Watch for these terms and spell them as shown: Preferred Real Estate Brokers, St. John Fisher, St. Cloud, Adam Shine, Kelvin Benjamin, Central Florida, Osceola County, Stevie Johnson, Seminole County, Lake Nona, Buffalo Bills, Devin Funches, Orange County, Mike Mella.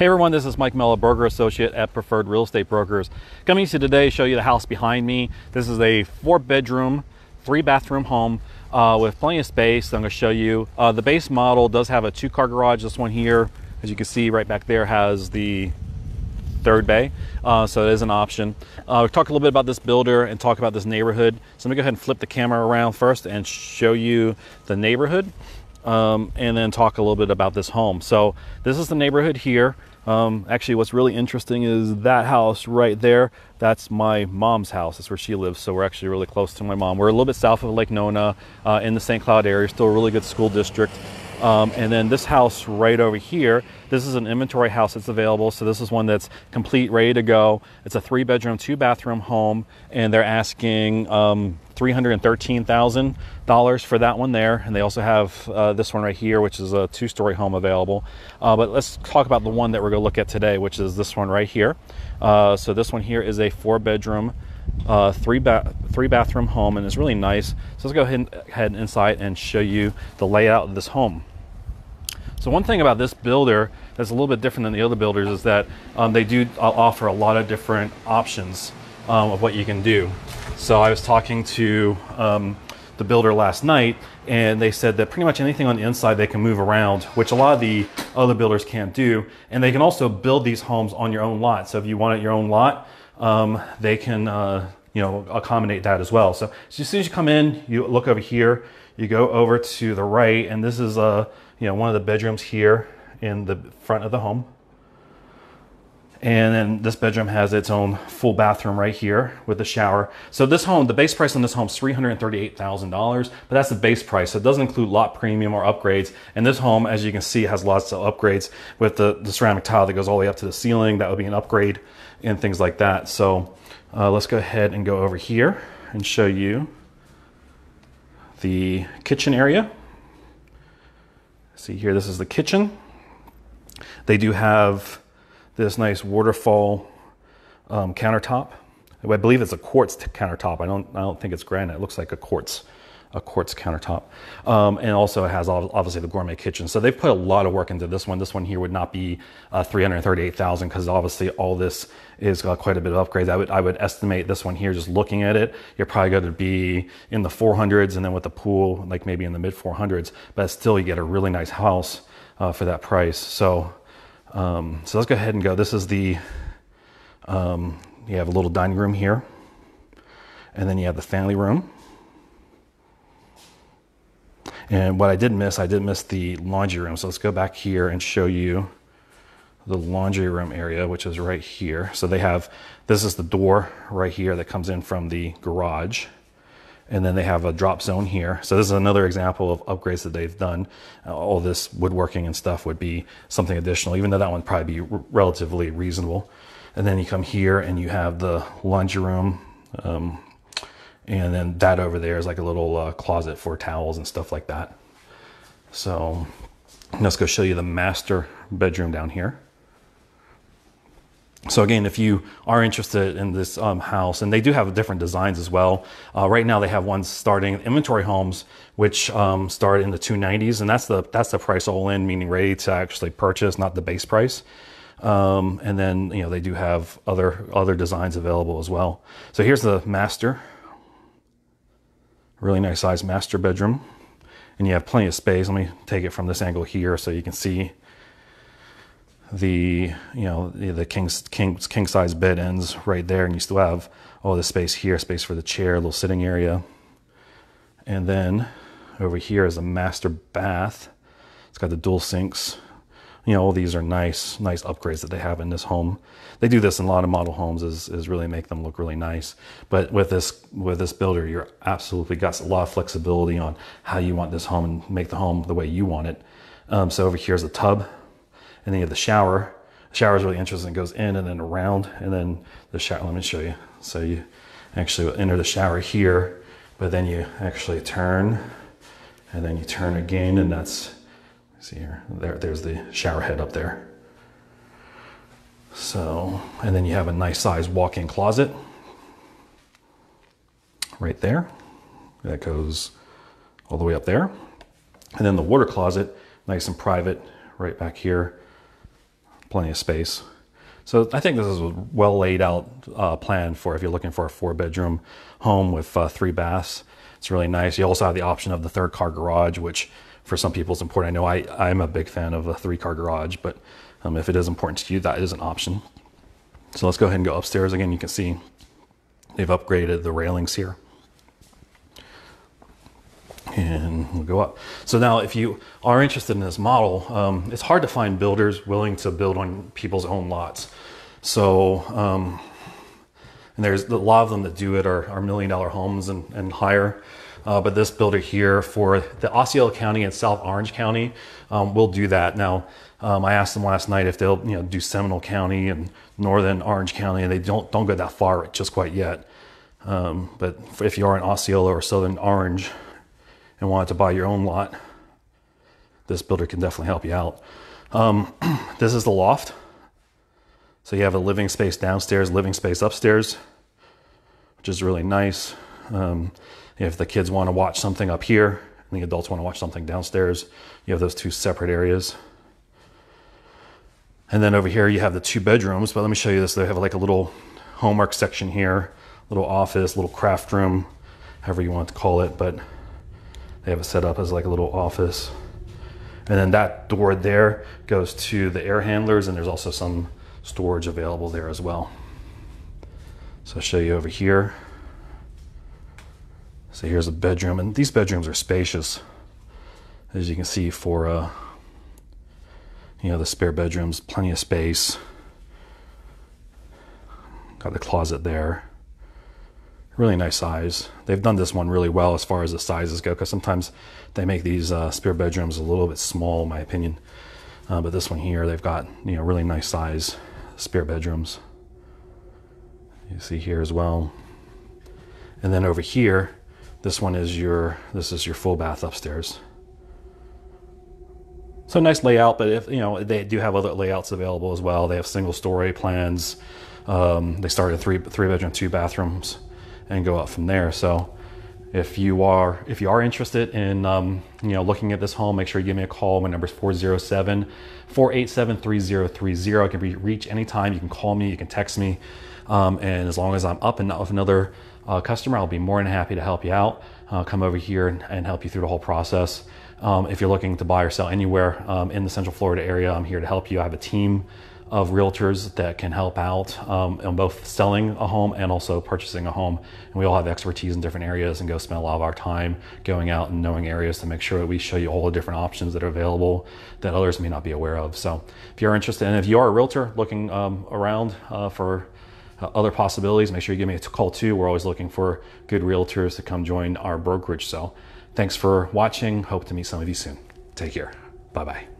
Hey everyone, this is Mike Mella, broker associate at Preferred Real Estate Brokers. Coming to today, show you the house behind me. This is a 4-bedroom, 3-bathroom home with plenty of space. I'm going to show you the base model does have a 2-car garage. This one here, as you can see right back there, has the third bay, so it is an option. We'll talk a little bit about this builder and talk about this neighborhood. So let me go ahead and flip the camera around first and show you the neighborhood, and then talk a little bit about this home. So this is the neighborhood here. Actually, what's really interesting is that house right there. That's my mom's house. That's where she lives. So we're actually really close to my mom. We're a little bit south of Lake Nona, in the St. Cloud area. Still a really good school district. And then this house right over here, this is an inventory house that's available. So this is one that's complete, ready to go. It's a 3-bedroom, 2-bathroom home, and they're asking $313,000 for that one there. And they also have this one right here, which is a 2-story home available. But let's talk about the one that we're going to look at today, which is this one right here. So this one here is a 4-bedroom, 3-bathroom home, and it's really nice. So let's go ahead inside and show you the layout of this home. So one thing about this builder that's a little bit different than the other builders is that they do offer a lot of different options of what you can do. So I was talking to the builder last night, and they said that pretty much anything on the inside they can move around, which a lot of the other builders can't do. And they can also build these homes on your own lot. So if you want it your own lot, they can accommodate that as well. So as soon as you come in, you look over here, you go over to the right, and this is one of the bedrooms here in the front of the home. And then this bedroom has its own full bathroom right here with a shower. So this home, the base price on this home is $338,000, but that's the base price. So it doesn't include lot premium or upgrades. And this home, as you can see, has lots of upgrades with the ceramic tile that goes all the way up to the ceiling. That would be an upgrade and things like that. So let's go ahead and go over here and show you the kitchen area. See here, this is the kitchen. They do have this nice waterfall countertop. I believe it's a quartz countertop. I don't think it's granite. It looks like a quartz countertop. And also it has obviously the gourmet kitchen. So they've put a lot of work into this one. This one here would not be $338,000 because obviously all this is quite a bit of upgrades. I would estimate this one here, just looking at it, you're probably going to be in the 400s, and then with the pool, like maybe in the mid 400s, but still you get a really nice house for that price. So let's go ahead and go. This is the, you have a little dining room here, and then you have the family room. And what I did miss the laundry room. So let's go back here and show you the laundry room area, which is right here. So they have, this is the door right here that comes in from the garage. And then they have a drop zone here. So this is another example of upgrades that they've done. All this woodworking and stuff would be something additional, even though that one would probably be relatively reasonable. And then you come here and you have the laundry room. And then that over there is like a little closet for towels and stuff like that. So let's go show you the master bedroom down here. So again, if you are interested in this house, and they do have different designs as well. Right now they have ones starting inventory homes, which start in the 290s, and that's the price all in, meaning ready to actually purchase, not the base price. And then they do have other designs available as well. So here's the master, really nice size master bedroom, and you have plenty of space. Let me take it from this angle here so you can see the the king size bed ends right there, and you still have all the space here, space for the chair, little sitting area. And then over here is a master bath. It's got the dual sinks. All these are nice upgrades that they have in this home. They do this in a lot of model homes, is really make them look really nice. But with this builder, you're absolutely got a lot of flexibility on how you want this home and make the home the way you want it. So over here's the tub. And then you have the shower. The shower is really interesting. It goes in and then around, and then the shower. Let me show you. So you actually enter the shower here, but then you actually turn, and then you turn again, and that's, see here, there's the shower head up there. So, and then you have a nice size walk-in closet right there. That goes all the way up there. And then the water closet, nice and private, right back here. plenty of space. So I think this is a well laid out plan for if you're looking for a 4-bedroom home with 3 baths. It's really nice. You also have the option of the 3rd-car garage, which for some people is important. I know I'm a big fan of a 3-car garage, but if it is important to you, that is an option. So let's go ahead and go upstairs again. You can see they've upgraded the railings here. And we'll go up. So now if you are interested in this model, it's hard to find builders willing to build on people's own lots. So, and there's a lot of them that do it are $1 million homes and higher. But this builder here for the Osceola County and South Orange County will do that. Now, I asked them last night if they'll do Seminole County and Northern Orange County, and they don't go that far just quite yet. But if you are in Osceola or Southern Orange and wanted to buy your own lot, this builder can definitely help you out. This is the loft. So you have a living space downstairs, living space upstairs, which is really nice. If the kids want to watch something up here and the adults want to watch something downstairs, you have those two separate areas. And then over here you have the 2 bedrooms, but let me show you this. They have like a little homework section here, little office, little craft room, however you want to call it, but they have it set up as like a little office. And then that door there goes to the air handlers, and there's also some storage available there as well. So I'll show you over here. So here's a bedroom, and these bedrooms are spacious, as you can see, for the spare bedrooms, plenty of space. Got the closet there. Really nice size. They've done this one really well as far as the sizes go, because sometimes they make these spare bedrooms a little bit small, in my opinion. But this one here, they've got really nice size spare bedrooms. You see here as well. And then over here, this is your full bath upstairs. So nice layout, but if they do have other layouts available as well. They have single story plans. They start at three bedroom, 2 bathrooms. And go up from there. So if you are interested in looking at this home, make sure you give me a call. My number is 407-487-3030. I can be reached anytime. You can call me, you can text me, and as long as I'm up and out with another customer, I'll be more than happy to help you out. Come over here and help you through the whole process. If you're looking to buy or sell anywhere in the Central Florida area, I'm here to help you. I have a team of realtors that can help out on both selling a home and also purchasing a home. And we all have expertise in different areas and go spend a lot of our time going out and knowing areas to make sure that we show you all the different options that are available that others may not be aware of. So if you're interested, and if you are a realtor looking around for other possibilities, make sure you give me a call too. We're always looking for good realtors to come join our brokerage. So thanks for watching. Hope to meet some of you soon. Take care. Bye-bye.